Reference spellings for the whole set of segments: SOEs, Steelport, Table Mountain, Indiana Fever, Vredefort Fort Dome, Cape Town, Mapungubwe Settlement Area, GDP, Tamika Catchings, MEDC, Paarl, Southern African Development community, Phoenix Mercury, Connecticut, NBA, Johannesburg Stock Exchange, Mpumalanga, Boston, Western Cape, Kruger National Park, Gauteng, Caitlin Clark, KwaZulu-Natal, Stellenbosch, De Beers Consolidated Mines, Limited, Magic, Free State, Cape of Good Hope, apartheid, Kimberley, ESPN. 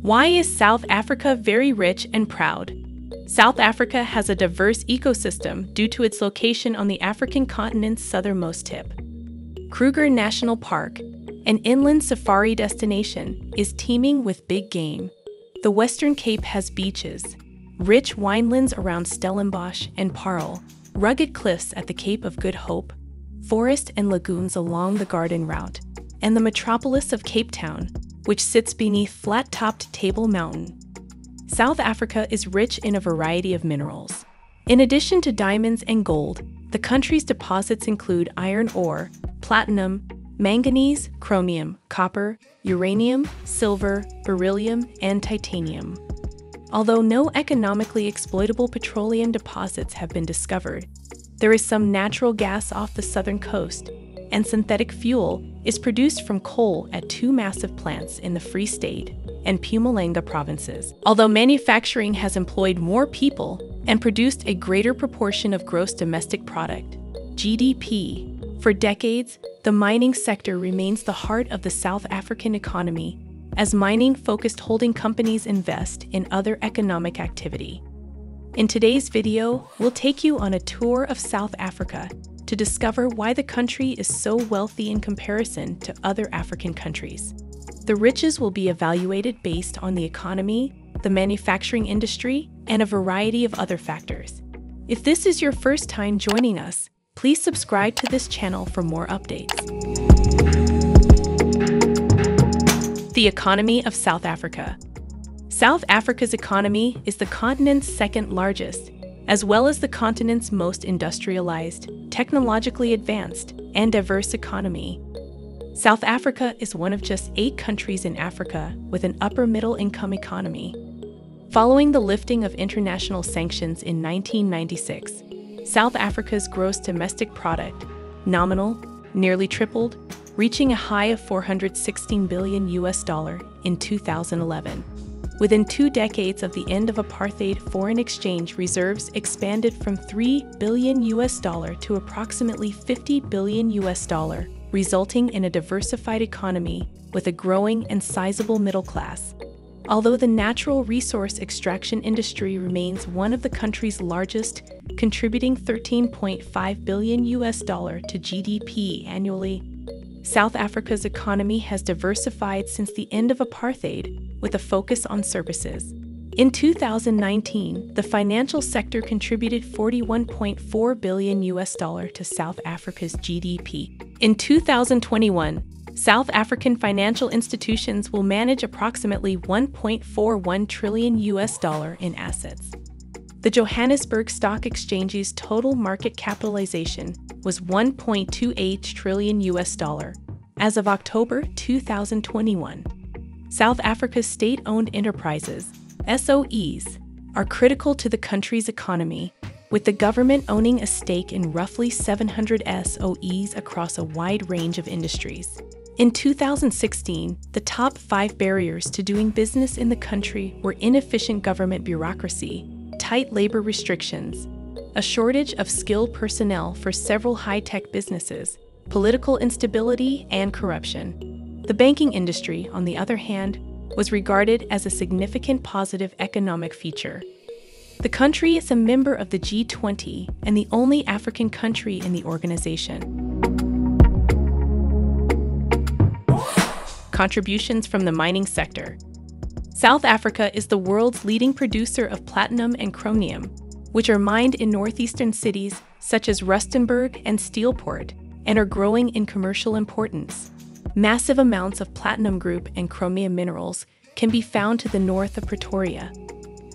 Why is South Africa very rich and proud? South Africa has a diverse ecosystem due to its location on the African continent's southernmost tip. Kruger National Park, an inland safari destination, is teeming with big game. The Western Cape has beaches, rich winelands around Stellenbosch and Paarl, rugged cliffs at the Cape of Good Hope, forests and lagoons along the Garden Route, and the metropolis of Cape Town, which sits beneath flat-topped Table Mountain. South Africa is rich in a variety of minerals. In addition to diamonds and gold, the country's deposits include iron ore, platinum, manganese, chromium, copper, uranium, silver, beryllium, and titanium. Although no economically exploitable petroleum deposits have been discovered, there is some natural gas off the southern coast, and synthetic fuel is produced from coal at two massive plants in the Free State and Mpumalanga provinces. Although manufacturing has employed more people and produced a greater proportion of gross domestic product, GDP, for decades, the mining sector remains the heart of the South African economy, as mining-focused holding companies invest in other economic activity. In today's video, we'll take you on a tour of South Africa to discover why the country is so wealthy in comparison to other African countries. The riches will be evaluated based on the economy, the manufacturing industry, and a variety of other factors. If this is your first time joining us, please subscribe to this channel for more updates. The economy of South Africa. South Africa's economy is the continent's second largest, as well as the continent's most industrialized, technologically advanced, and diverse economy. South Africa is one of just 8 countries in Africa with an upper-middle-income economy. Following the lifting of international sanctions in 1996, South Africa's gross domestic product, nominal, nearly tripled, reaching a high of $416 billion in 2011. Within 2 decades of the end of apartheid, foreign exchange reserves expanded from $3 billion to approximately $50 billion, resulting in a diversified economy with a growing and sizable middle class. Although the natural resource extraction industry remains one of the country's largest, contributing $13.5 billion to GDP annually, South Africa's economy has diversified since the end of apartheid with a focus on services. In 2019, the financial sector contributed $41.4 billion to South Africa's GDP. In 2021, South African financial institutions will manage approximately $1.41 trillion in assets. The Johannesburg Stock Exchange's total market capitalization was $1.28 trillion as of October 2021. South Africa's state-owned enterprises, SOEs, are critical to the country's economy, with the government owning a stake in roughly 700 SOEs across a wide range of industries. In 2016, the top 5 barriers to doing business in the country were inefficient government bureaucracy, tight labor restrictions, a shortage of skilled personnel for several high-tech businesses, political instability, and corruption. The banking industry, on the other hand, was regarded as a significant positive economic feature. The country is a member of the G20 and the only African country in the organization. Contributions from the mining sector. South Africa is the world's leading producer of platinum and chromium, which are mined in northeastern cities such as Rustenburg and Steelport, and are growing in commercial importance. Massive amounts of platinum group and chromium minerals can be found to the north of Pretoria.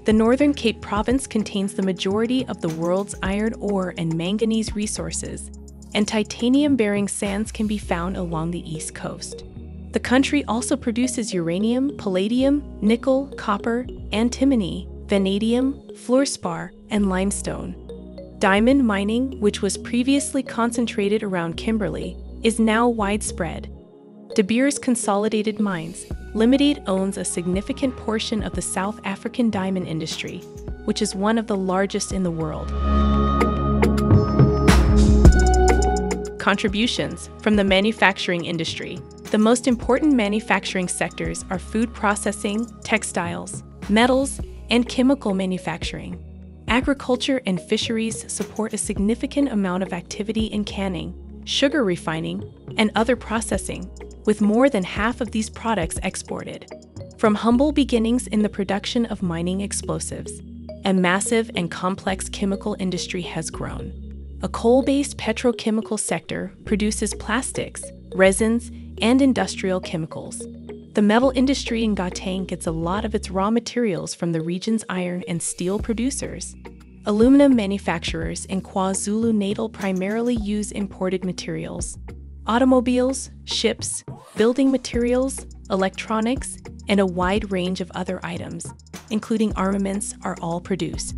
The Northern Cape Province contains the majority of the world's iron ore and manganese resources, and titanium-bearing sands can be found along the east coast. The country also produces uranium, palladium, nickel, copper, antimony, vanadium, fluorspar, and limestone. Diamond mining, which was previously concentrated around Kimberley, is now widespread. De Beers Consolidated Mines, Limited owns a significant portion of the South African diamond industry, which is one of the largest in the world. Contributions from the manufacturing industry. The most important manufacturing sectors are food processing, textiles, metals, and chemical manufacturing. Agriculture and fisheries support a significant amount of activity in canning, sugar refining, and other processing, with more than half of these products exported. From humble beginnings in the production of mining explosives, a massive and complex chemical industry has grown. A coal-based petrochemical sector produces plastics, resins, and industrial chemicals. The metal industry in Gauteng gets a lot of its raw materials from the region's iron and steel producers. Aluminum manufacturers in KwaZulu-Natal primarily use imported materials. Automobiles, ships, building materials, electronics, and a wide range of other items, including armaments, are all produced.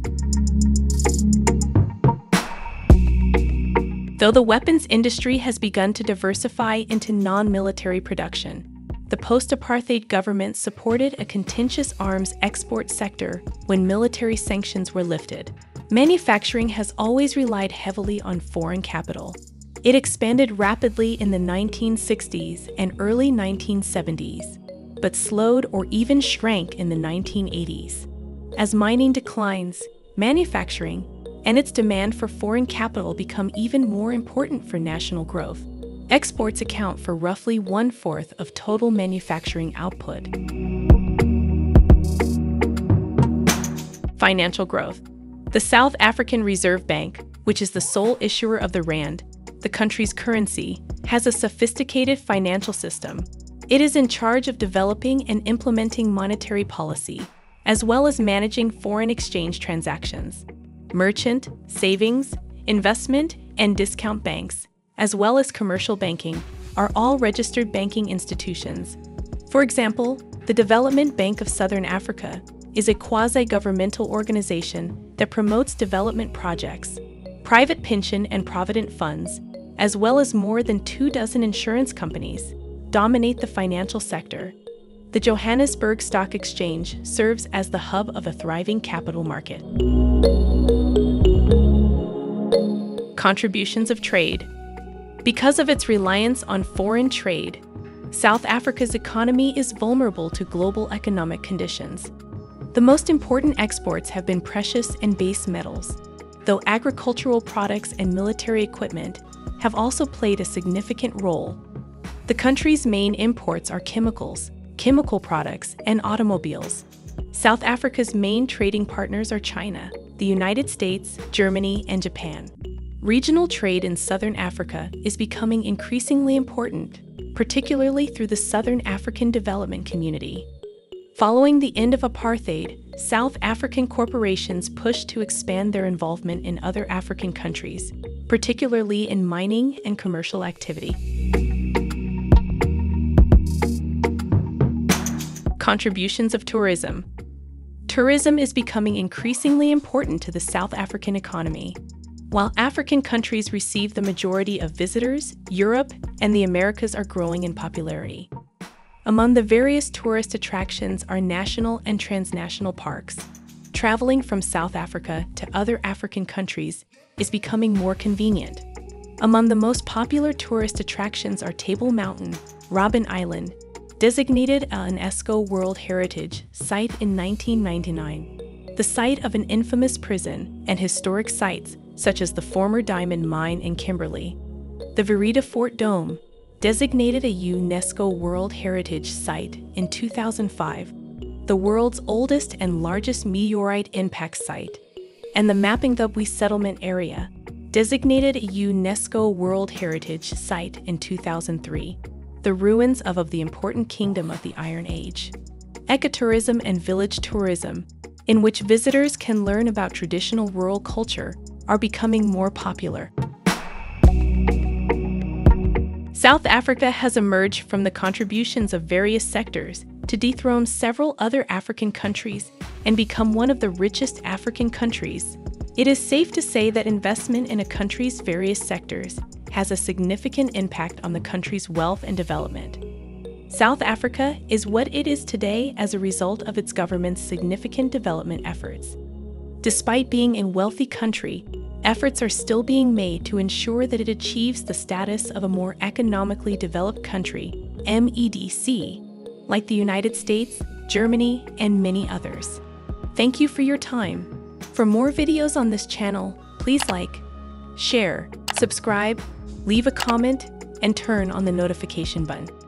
Though the weapons industry has begun to diversify into non-military production, the post-apartheid government supported a contentious arms export sector when military sanctions were lifted. Manufacturing has always relied heavily on foreign capital. It expanded rapidly in the 1960s and early 1970s, but slowed or even shrank in the 1980s. As mining declines, manufacturing and its demand for foreign capital become even more important for national growth. Exports account for roughly 1/4 of total manufacturing output. Financial growth. The South African Reserve Bank, which is the sole issuer of the rand, the country's currency, has a sophisticated financial system. It is in charge of developing and implementing monetary policy, as well as managing foreign exchange transactions. Merchant, savings, investment, and discount banks, as well as commercial banking, are all registered banking institutions. For example, the Development Bank of Southern Africa is a quasi-governmental organization that promotes development projects, private pension and provident funds, as well as more than 24 insurance companies, dominate the financial sector. The Johannesburg Stock Exchange serves as the hub of a thriving capital market. Contributions of trade. Because of its reliance on foreign trade, South Africa's economy is vulnerable to global economic conditions. The most important exports have been precious and base metals, though agricultural products and military equipment have also played a significant role. The country's main imports are chemicals, chemical products, and automobiles. South Africa's main trading partners are China, the United States, Germany, and Japan. Regional trade in Southern Africa is becoming increasingly important, particularly through the Southern African Development community. Following the end of apartheid, South African corporations pushed to expand their involvement in other African countries, particularly in mining and commercial activity. Contributions of tourism. Tourism is becoming increasingly important to the South African economy. While African countries receive the majority of visitors, Europe and the Americas are growing in popularity. Among the various tourist attractions are national and transnational parks. Traveling from South Africa to other African countries is becoming more convenient. Among the most popular tourist attractions are Table Mountain, Robben Island, designated an UNESCO World Heritage Site in 1999, the site of an infamous prison, and historic sites such as the former diamond mine in Kimberley. The Vredefort Fort Dome, designated a UNESCO World Heritage Site in 2005, the world's oldest and largest meteorite impact site, and the Mapungubwe Settlement Area, designated a UNESCO World Heritage Site in 2003, the ruins of the important kingdom of the Iron Age. Ecotourism and village tourism, in which visitors can learn about traditional rural culture, are becoming more popular. South Africa has emerged from the contributions of various sectors to dethrone several other African countries and become one of the richest African countries. It is safe to say that investment in a country's various sectors has a significant impact on the country's wealth and development. South Africa is what it is today as a result of its government's significant development efforts. Despite being a wealthy country, efforts are still being made to ensure that it achieves the status of a more economically developed country, MEDC, like the United States, Germany, and many others. Thank you for your time. For more videos on this channel, please like, share, subscribe, leave a comment, and turn on the notification button.